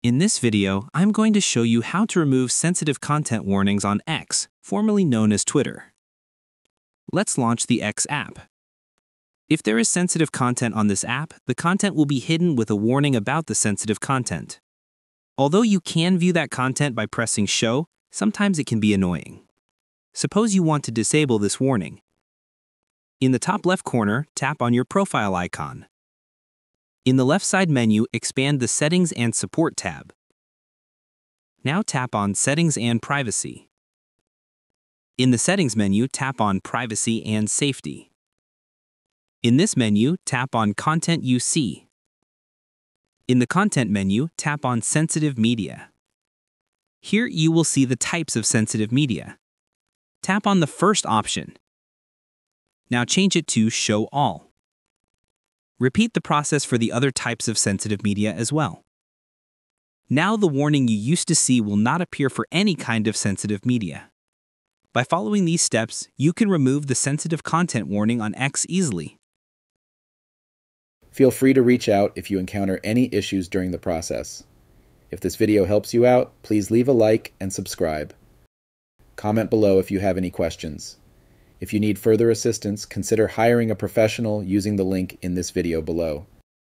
In this video, I'm going to show you how to remove sensitive content warnings on X, formerly known as Twitter. Let's launch the X app. If there is sensitive content on this app, the content will be hidden with a warning about the sensitive content. Although you can view that content by pressing Show, sometimes it can be annoying. Suppose you want to disable this warning. In the top left corner, tap on your profile icon. In the left side menu, expand the Settings and Support tab. Now tap on Settings and Privacy. In the Settings menu, tap on Privacy and Safety. In this menu, tap on Content You See. In the Content menu, tap on Sensitive Media. Here you will see the types of sensitive media. Tap on the first option. Now change it to Show All. Repeat the process for the other types of sensitive media as well. Now the warning you used to see will not appear for any kind of sensitive media. By following these steps, you can remove the sensitive content warning on X easily. Feel free to reach out if you encounter any issues during the process. If this video helps you out, please leave a like and subscribe. Comment below if you have any questions. If you need further assistance, consider hiring a professional using the link in this video below.